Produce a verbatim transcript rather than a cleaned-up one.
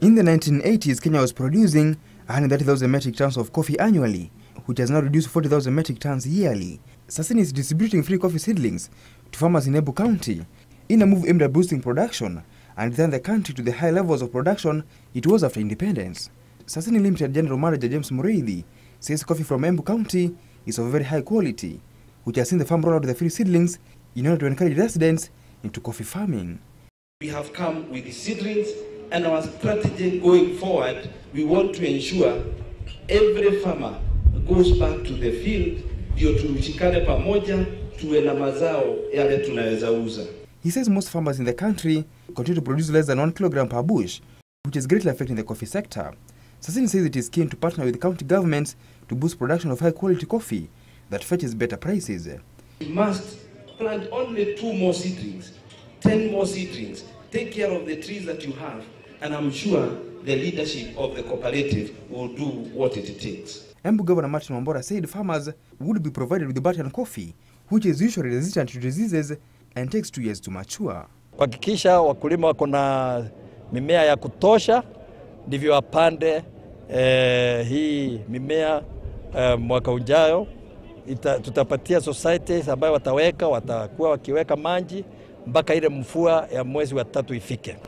In the nineteen eighties, Kenya was producing one hundred thirty thousand metric tons of coffee annually, which has now reduced forty thousand metric tons yearly. Sasini is distributing free coffee seedlings to farmers in Embu County in a move aimed at boosting production and return the country to the high levels of production it was after independence. Sasini Limited General Manager James Muriithi says coffee from Embu County is of very high quality, which has seen the farm roll out the free seedlings in order to encourage residents into coffee farming. We have come with the seedlings, and our strategy going forward, we want to ensure every farmer goes back to the field ndio tushikane pamoja tuwe na mazao yale tunaweza uza. He says most farmers in the country continue to produce less than one kilogram per bush, which is greatly affecting the coffee sector. Sasini says it is keen to partner with county governments to boost production of high quality coffee that fetches better prices. We must plant only two more seedlings, ten more seedlings. Take care of the trees that you have, and I'm sure the leadership of the cooperative will do what it takes. Embu Governor Martin Mumbora said farmers would be provided with the Batian coffee, which is usually resistant to diseases and takes two years to mature. Kuhakikisha wakulima wako na mimea ya kutosha ndivyo apande eh, hii mimea eh, mwaka ujao. Ita, tutapatia societies ambayo wataweka watakuwa wakiweka maji mpaka ile mvua ya mwezi wa tatu ifike.